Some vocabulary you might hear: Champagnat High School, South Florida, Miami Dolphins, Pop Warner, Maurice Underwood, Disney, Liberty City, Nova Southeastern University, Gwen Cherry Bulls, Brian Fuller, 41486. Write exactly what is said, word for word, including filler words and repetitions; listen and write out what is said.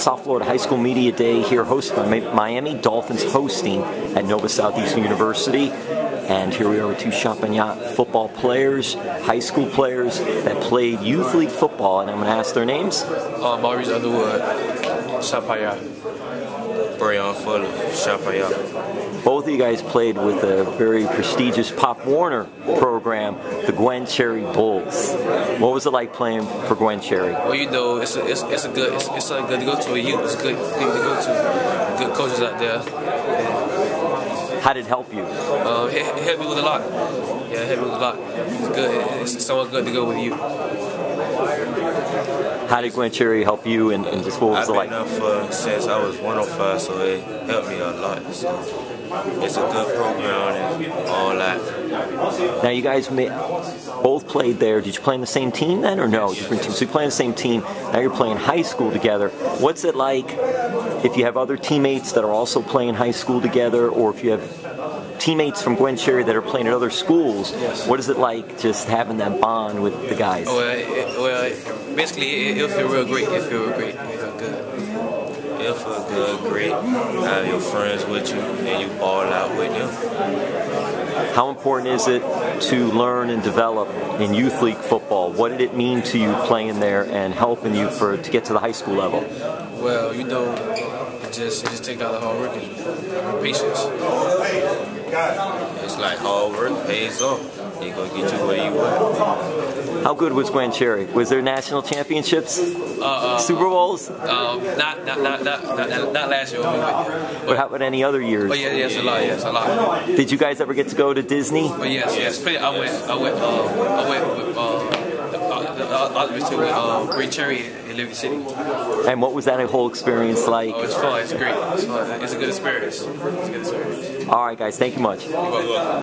South Florida High School Media Day here, hosted by Miami Dolphins, hosting at Nova Southeastern University. And here we are with two Champagnat football players, high school players that played youth league football. And I'm going to ask their names. Uh, Maurice Underwood, Champagnat. Brian Fuller, Champagnat. Both of you guys played with a very prestigious Pop Warner program, the Gwen Cherry Bulls. What was it like playing for Gwen Cherry? Well, you know, it's a, it's, it's a good, it's, it's a good to go to. It's good to go to. Good coaches out there. How did it help you? Uh, it, it helped me with a lot. Yeah, it helped me with a lot. It's good. It's someone good to go with you. How did Gwen Cherry help you, and, and just what was it like? I've been there for, since I was one oh five, so it helped me a lot. So it's a good program and all that. Now you guys may, both played there. Did you play on the same team then, or no? Yes, different yes. teams. So you play on the same team. Now you're playing high school together. What's it like if you have other teammates that are also playing high school together, or if you have teammates from Gwen Cherry that are playing at other schools? Yes. What is it like just having that bond with the guys? Well, it, well it, basically, it, it'll feel real great. It'll feel real great. It'll feel good. It'll feel good, great. Have your friends with you, and you ball out with them. How important is it to learn and develop in youth league football? What did it mean to you playing there and helping you for to get to the high school level? Well, you know, it just, it just takes out the hard work and patience. It's like hard work pays off. He gonna get you where you want. How good was Gwen Cherry? Was there national championships, uh, uh, Super Bowls? Uh, not, not, not, not, not, not last year. But, but how about any other years? Oh yeah, yes, yeah, a lot, yes, a lot. Did you guys ever get to go to Disney? Oh yes, yes. I went, I went, uh, I went with. Uh, I was with uh, Gwen Cherry in Liberty City. And what was that whole experience like? Oh, it's fun. It's great. It's fun. It's a good experience. It's a good experience. All right, guys. Thank you much.